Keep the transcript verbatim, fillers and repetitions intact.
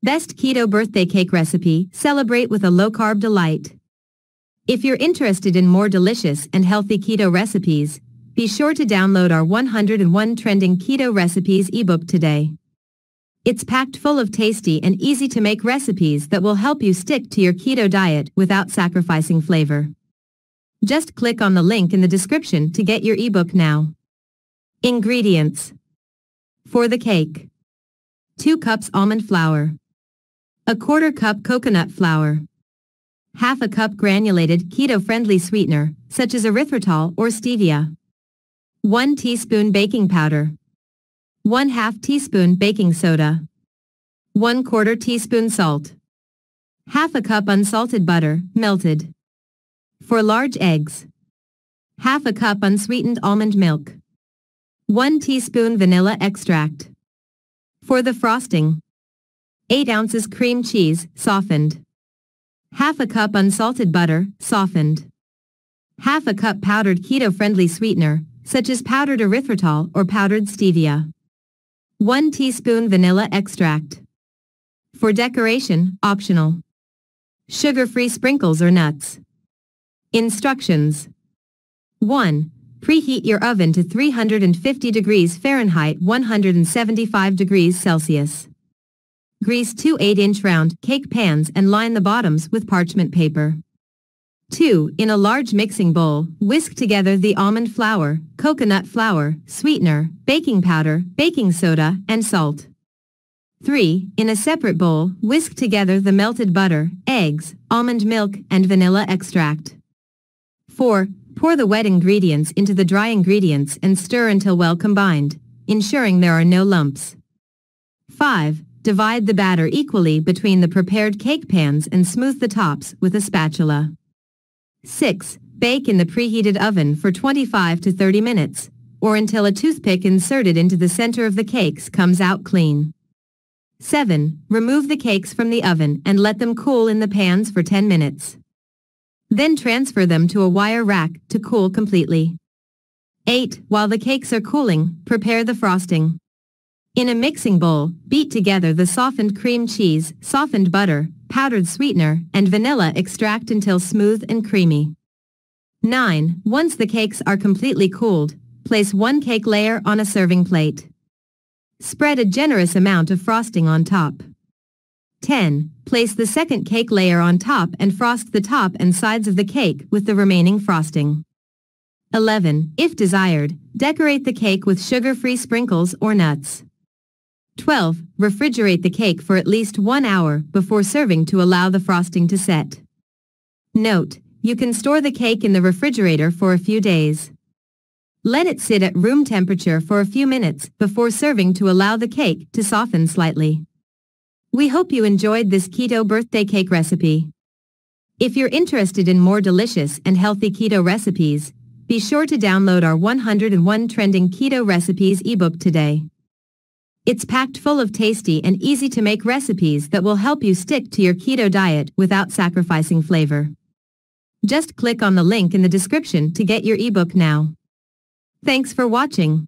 Best Keto Birthday Cake Recipe, celebrate with a low-carb delight. If you're interested in more delicious and healthy keto recipes, be sure to download our one hundred one Trending Keto Recipes ebook today. It's packed full of tasty and easy-to-make recipes that will help you stick to your keto diet without sacrificing flavor. Just click on the link in the description to get your ebook now. Ingredients. For the cake: two cups almond flour, a quarter cup coconut flour, half a cup granulated keto-friendly sweetener, such as erythritol or stevia, one teaspoon baking powder, one half teaspoon baking soda, one quarter teaspoon salt, half a cup unsalted butter, melted. For large eggs: half a cup unsweetened almond milk, one teaspoon vanilla extract. For the frosting: eight ounces cream cheese, softened, half a cup unsalted butter, softened, half a cup powdered keto-friendly sweetener, such as powdered erythritol or powdered stevia, one teaspoon vanilla extract. For decoration, optional. Sugar-free sprinkles or nuts. Instructions. one. Preheat your oven to three hundred fifty degrees Fahrenheit, one hundred seventy-five degrees Celsius. Grease two eight-inch round cake pans and line the bottoms with parchment paper. two. In a large mixing bowl, whisk together the almond flour, coconut flour, sweetener, baking powder, baking soda, and salt. three. In a separate bowl, whisk together the melted butter, eggs, almond milk, and vanilla extract. four. Pour the wet ingredients into the dry ingredients and stir until well combined, ensuring there are no lumps. five. Divide the batter equally between the prepared cake pans and smooth the tops with a spatula. six. Bake in the preheated oven for twenty-five to thirty minutes, or until a toothpick inserted into the center of the cakes comes out clean. seven. Remove the cakes from the oven and let them cool in the pans for ten minutes. Then transfer them to a wire rack to cool completely. eight. While the cakes are cooling, prepare the frosting. In a mixing bowl, beat together the softened cream cheese, softened butter, powdered sweetener, and vanilla extract until smooth and creamy. nine. Once the cakes are completely cooled, place one cake layer on a serving plate. Spread a generous amount of frosting on top. ten. Place the second cake layer on top and frost the top and sides of the cake with the remaining frosting. eleven. If desired, decorate the cake with sugar-free sprinkles or nuts. twelve. Refrigerate the cake for at least one hour before serving to allow the frosting to set. Note: you can store the cake in the refrigerator for a few days. Let it sit at room temperature for a few minutes before serving to allow the cake to soften slightly. We hope you enjoyed this keto birthday cake recipe. If you're interested in more delicious and healthy keto recipes, be sure to download our one hundred one Trending Keto Recipes ebook today. It's packed full of tasty and easy-to-make recipes that will help you stick to your keto diet without sacrificing flavor. Just click on the link in the description to get your ebook now. Thanks for watching.